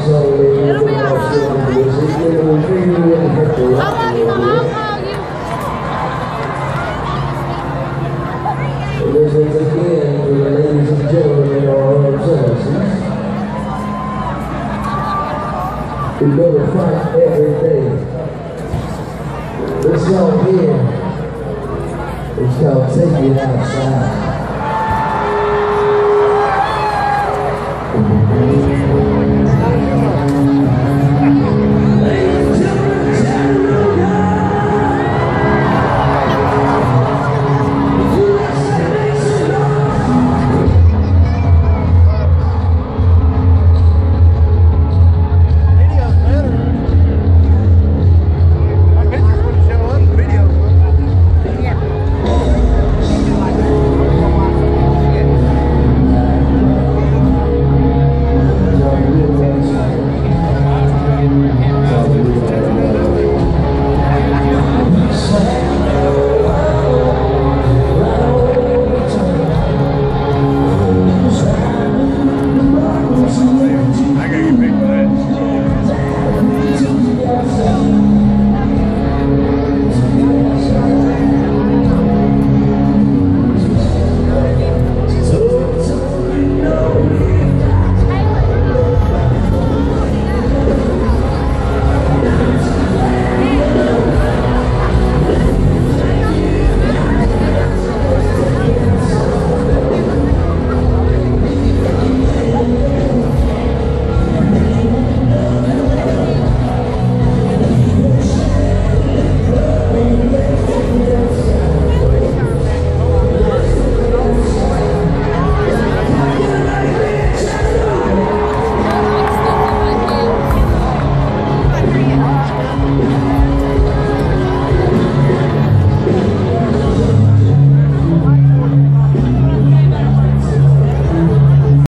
We go to fight every day. This song here is called Take It Outside.